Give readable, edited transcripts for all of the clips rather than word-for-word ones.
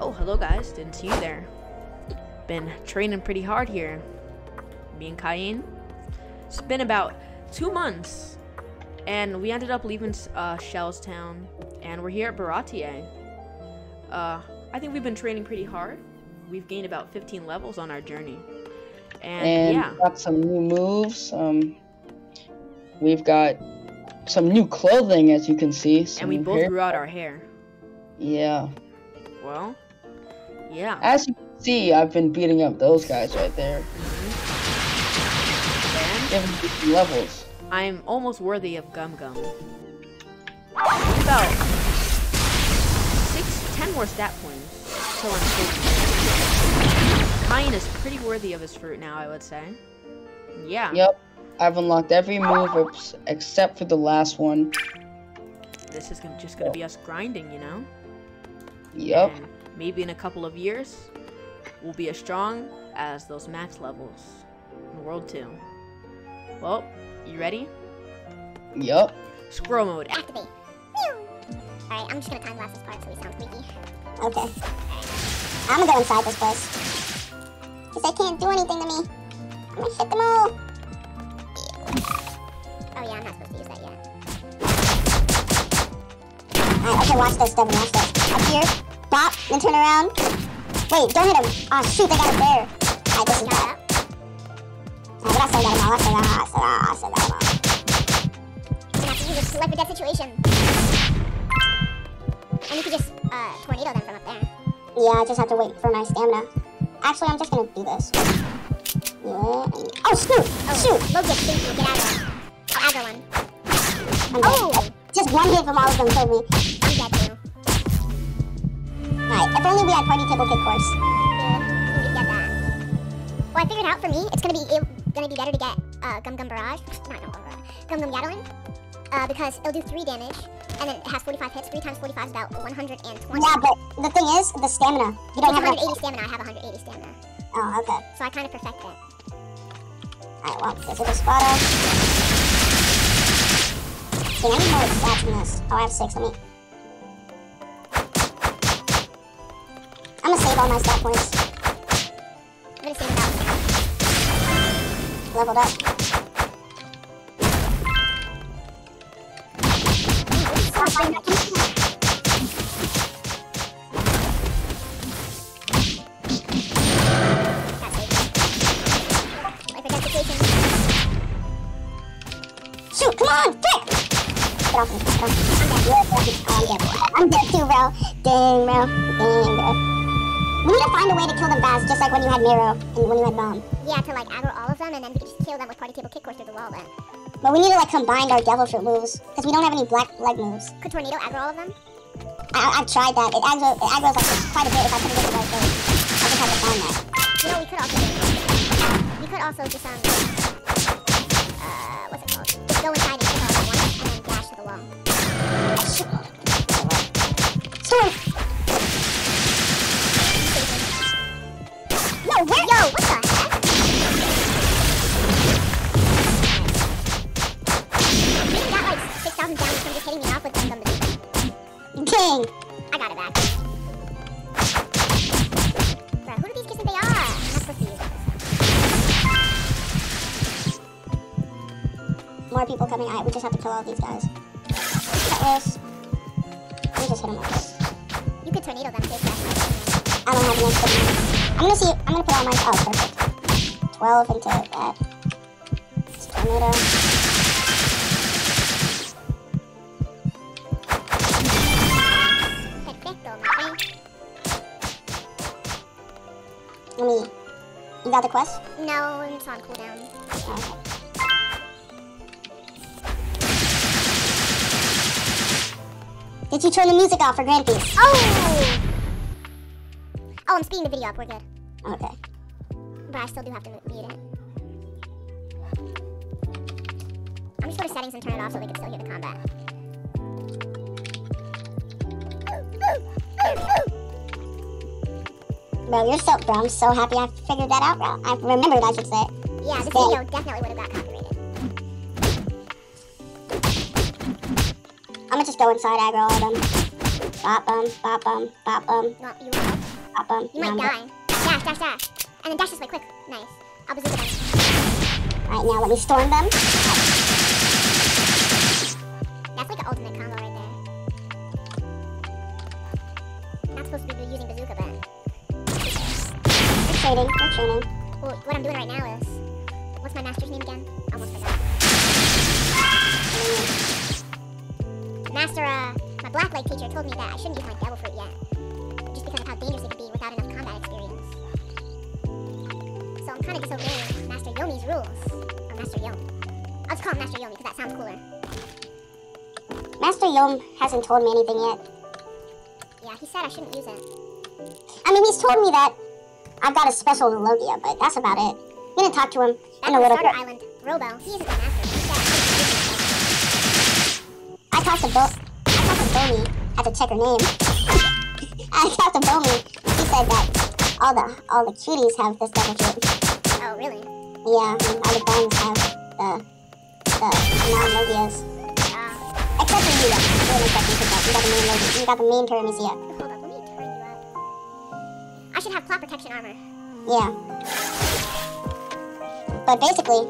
Oh, hello guys, didn't see you there. Been training pretty hard here. Me and Kayin. It's been about 2 months, and we ended up leaving Shell's town, and we're here at Baratie. I think we've been training pretty hard. We've gained about 15 levels on our journey, and yeah, got some new moves. We've got some new clothing, as you can see. And we both grew out our hair. Yeah. Well. Yeah. As you can see, I've been beating up those guys right there. Mm-hmm. And levels. I'm almost worthy of Gum Gum. About 10 more stat points. So I'm Kayin is pretty worthy of his fruit now, I would say. Yeah. Yep. I've unlocked every move except for the last one. This is just gonna be us grinding, you know? Yep. And maybe in a couple of years, we'll be as strong as those max levels in World 2. Well, you ready? Yep. Scroll mode. Activate. Alright, I'm just gonna time-lapse this part so we sound squeaky. Okay. I'm gonna go inside this place. Because they can't do anything to me. I'm gonna hit them all. Oh yeah, I'm not supposed to use that yet. Alright, okay, watch this, Devin, watch this. Up here, bop, then turn around. Wait, don't hit him. Oh shoot, they got a bear. Alright, this is bad. Alright, I still got him all, I still got him all. So now you just select a dead situation. And you can just, tornado them from up there. Yeah, I just have to wait for my stamina. Actually, I'm just gonna do this. Yeah, oh, shoot! Oh, shoot! Logia, thank you, get out of here. I'll aggro one. Oh! Just one hit from all of them killed me. I'm dead too. Alright, if only we had Party Table Kick course. Dude, we could get that. Well, I figured out for me, it's gonna be better to get, Gum Gum Barrage. Not Gum Gum Barrage. Gum Gum Gatling. Because it'll do 3 damage, and then it has 45 hits. 3 times 45 is about 120. Yeah, but the thing is, the stamina. You don't have 180 stamina. I have 180 stamina. Oh, okay. So I kind of perfect it. Alright, well, this is a spotter. See, I need more stats than this. Oh, I have 6. Let me... I'm gonna save all my stat points. I'm gonna save it out. Leveled up. Alright, shoot, come on, get off me, get off. I'm dead too, bro. Dang, bro. Dang, bro. We need to find a way to kill them fast, just like when you had Miro and when you had Bomb. Yeah, to like aggro all of them, and then we can just kill them with Party Table Kick course through the wall then. But we need to like combine our devil fruit moves because we don't have any black-leg moves. Could tornado aggro all of them? I've tried that. It aggro's like quite a bit if I couldn't get the right thing. I just have to find that. You know, we could also just what's it called? Just go inside and kill all of them once and then dash to the wall. Storm! No, where? Yo, what the? Down from just hitting me off with them. Dang! I got it back. Bro, who do these kids think they are? I'm not supposed to use this. More people coming. Alright, we just have to kill all these guys. Cutlass. Let me just hit them up. You could tornado them too. I don't have enough. I'm gonna put all my. Oh, perfect. 12 into that. It's tornado. Let me... You got the quest? No, it's on cooldown. Okay. Did you turn the music off for Grand Piece? Oh! Oh, I'm speeding the video up, we're good. Okay. But I still do have to mute it. I'm just going to settings and turn it off so they can still hear the combat. Bro, you're so, bro, I'm so happy I figured that out, bro. I remembered, I should say. Yeah, this video definitely would have got copyrighted. I'm gonna just go inside, aggro all of them. Bop 'em. Not you. Bop 'em. You might die. Dash. And then dash this way, quick. Nice. I'll bazooka them. Alright, now let me storm them. That's like an ultimate combo right there. Not supposed to be using bazooka, but... We're training. Well, what I'm doing right now is... What's my master's name again? I almost forgot. Master, my black-leg teacher told me that I shouldn't use my devil fruit yet. Just because of how dangerous it could be without enough combat experience. So I'm kind of disobeying Master Yomi's rules. Or Master Yomi. I'll just call him Master Yomi because that sounds cooler. Master Yomi hasn't told me anything yet. Yeah, he said I shouldn't use it. I mean, he's told me that I've got a special Logia, but that's about it. I'm gonna talk to him in a little bit. Island, Robo. He isn't the master. I talked to Bomi. I had to check her name. I talked to Bomi. She said that all the cuties have this double chip. Oh, really? Yeah, and all the guns have the non-Logias. Except for you, though. You got the main Pyramidia. Hold up, let me turn you up. I should have plot protection armor. Yeah. But basically,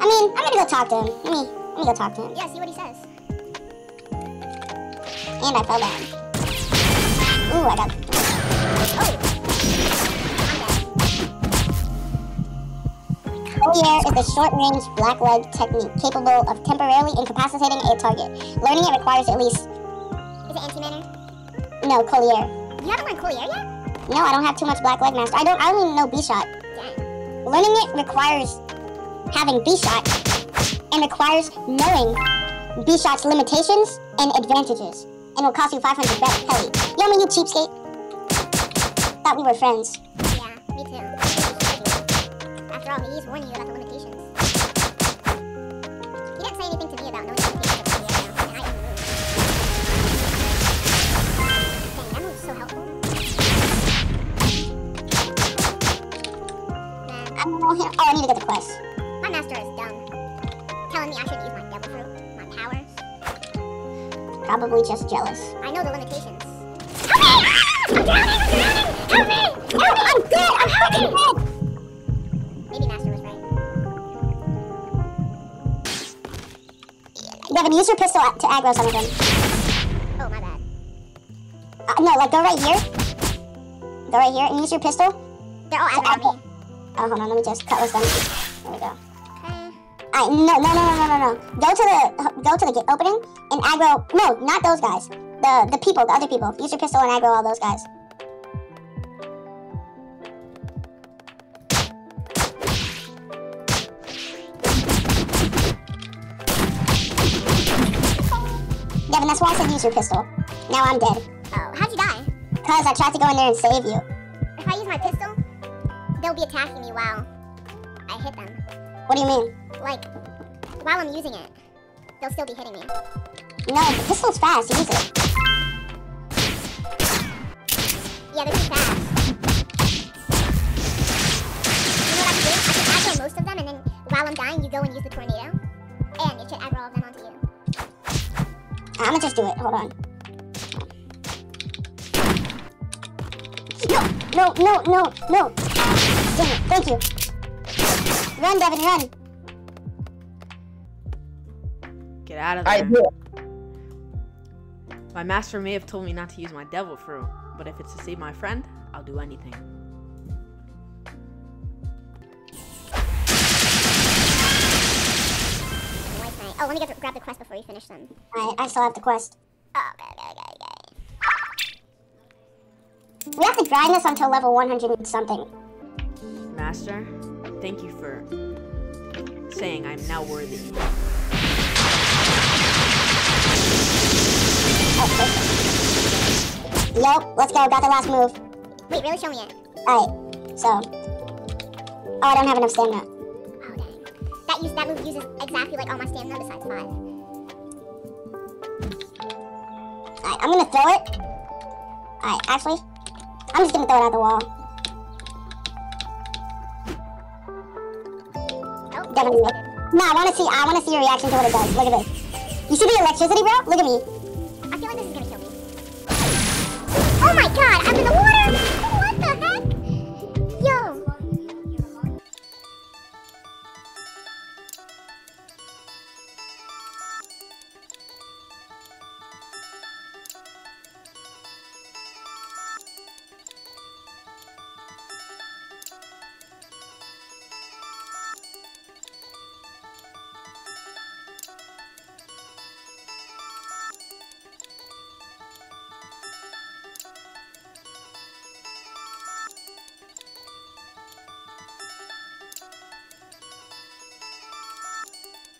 I mean, I'm gonna go talk to him. Let me go talk to him. Yeah, see what he says. And I fell down. Ooh, I got... Oh! I'm dead. Coulier is a short-range black-leg technique capable of temporarily incapacitating a target. Learning it requires at least... Is it anti-manner? No, Coulier. You haven't learned Coulier yet? No, I don't have too much black-leg master. I only know B-Shot. Dang. Learning it requires having B-Shot... and requires knowing B-Shot's limitations and advantages, and will cost you 500 bet. Hell, Yomi, you cheapskate. Thought we were friends. Yeah, me too. After all, he's warning you about the limitations. He didn't say anything to me about knowing the limitations of the area, and I didn't move. Dang, that move's so helpful. Nah. I need to get the quest. My master is dumb. Telling me I should use my devil fruit, my powers. Probably just jealous. I know the limitations. Help me! I'm drowning! Help me! No, I'm dead! I'm fucking dead! Maybe Master was right. Devin, use your pistol to aggro some of them. Oh, my bad. No, like go right here. Go right here and use your pistol. They're all aggro me. Oh, hold on, let me just cutlass them. There we go. No. Go to the opening and aggro. No, not those guys. The people, the other people. Use your pistol and aggro all those guys. Devin, that's why I said use your pistol. Now I'm dead. Oh, how'd you die? Cause I tried to go in there and save you. If I use my pistol, they'll be attacking me while I hit them. What do you mean? Like, while I'm using it, they'll still be hitting me. No, the pistol's fast. Use it. Yeah, they're too fast. You know what I can do? I can aggro most of them, and then while I'm dying, you go and use the tornado. And it should aggro all of them onto you. I'm gonna just do it. Hold on. No. Damn it. Thank you. Run, Devin, run. Get out of there. My master may have told me not to use my devil fruit, but if it's to save my friend, I'll do anything. Oh, let me grab the quest before you finish them. Alright, I still have the quest. Oh, okay. We have to grind this until level 100 something. Master, thank you for saying I'm now worthy. Perfect. Yo, let's go. Got the last move. Wait, really? Show me it. Alright, so... Oh, I don't have enough stamina. Oh, dang. That move uses exactly like all my stamina besides 5. Alright, I'm gonna throw it. Alright, actually, I'm just gonna throw it at the wall. Oh, Devin, no, I wanna see your reaction to what it does. Look at this. You see the electricity, bro? Look at me.